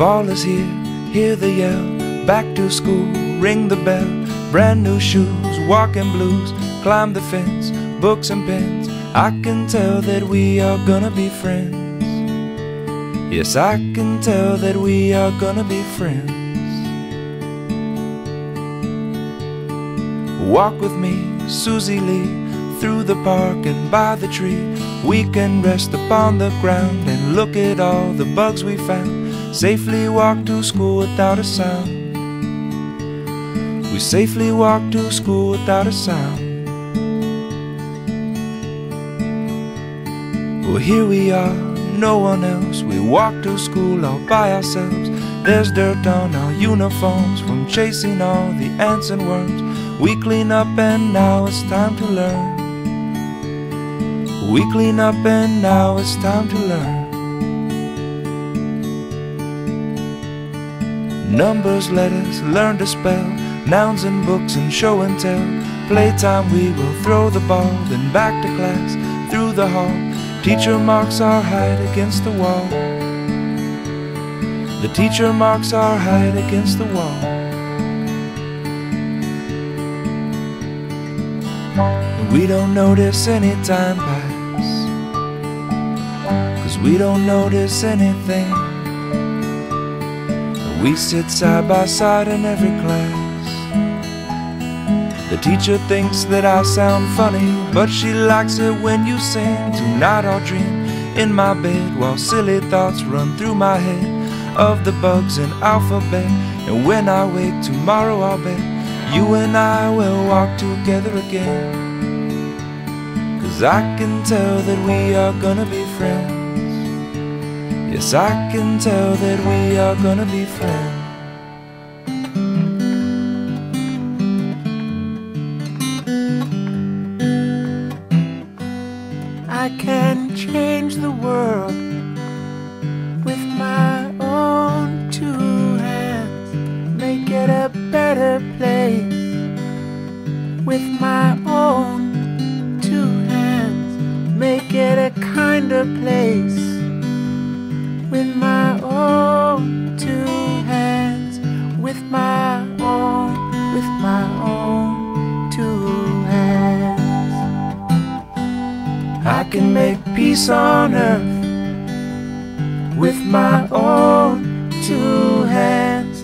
Fall is here, hear the yell, back to school, ring the bell, brand new shoes, walking blues, climb the fence, books and pens. I can tell that we are gonna be friends. Yes, I can tell that we are gonna be friends. Walk with me, Susie Lee, through the park and by the tree. We can rest upon the ground and look at all the bugs we found. Safely walk to school without a sound. We safely walk to school without a sound. Well, here we are, no one else. We walk to school all by ourselves. There's dirt on our uniforms from chasing all the ants and worms. We clean up and now it's time to learn. We clean up and now it's time to learn. Numbers, letters, learn to spell, nouns and books and show and tell. Playtime we will throw the ball, then back to class, through the hall. Teacher marks our height against the wall. The teacher marks our height against the wall. We don't notice any time pass, 'cause we don't notice anything. We sit side by side in every class. The teacher thinks that I sound funny, but she likes it when you sing. Tonight I'll dream in my bed while silly thoughts run through my head of the bugs in alphabet. And when I wake tomorrow I'll bet you and I will walk together again. 'Cause I can tell that we are gonna be friends. Yes, I can tell that we are gonna be friends. I can change the world with my own two hands, make it a better place with my own. Make it a kinder place with my own two hands, with my own two hands. I can make peace on earth with my own two hands.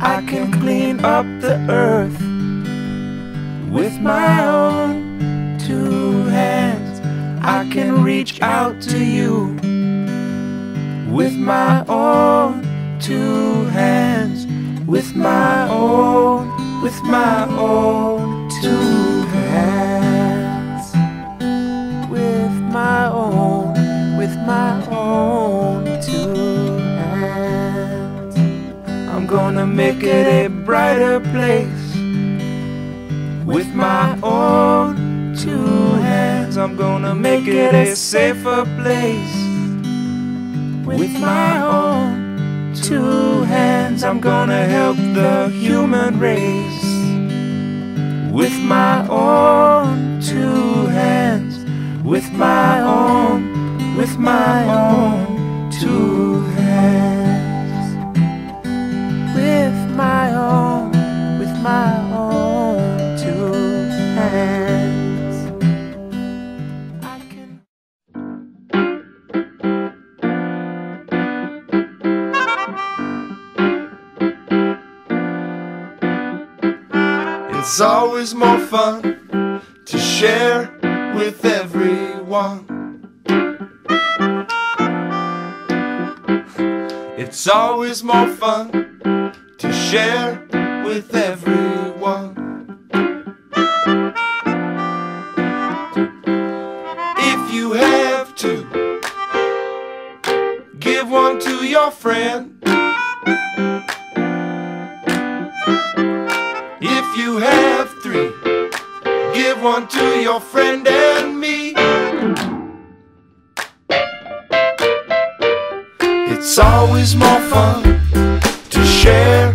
I can clean up the earth with my own two hands. I can reach out to you with my own two hands, with my own two hands, with my own two hands. I'm gonna make it a brighter place with my own two hands. I'm gonna make it a safer place with my own two hands. I'm gonna help the human race with my own two hands, with my own two hands, with my own two hands. It's always more fun to share with everyone. It's always more fun to share with everyone. If you have to, give one to your friend. If you have three, give one to your friend and me. It's always more fun to share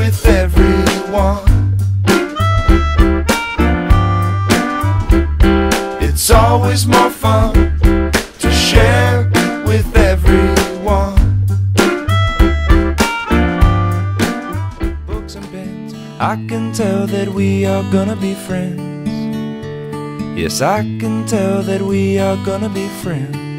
with everyone. It's always more fun to share with everyone. can tell that we are gonna be friends. Yes, I can tell that we are gonna be friends.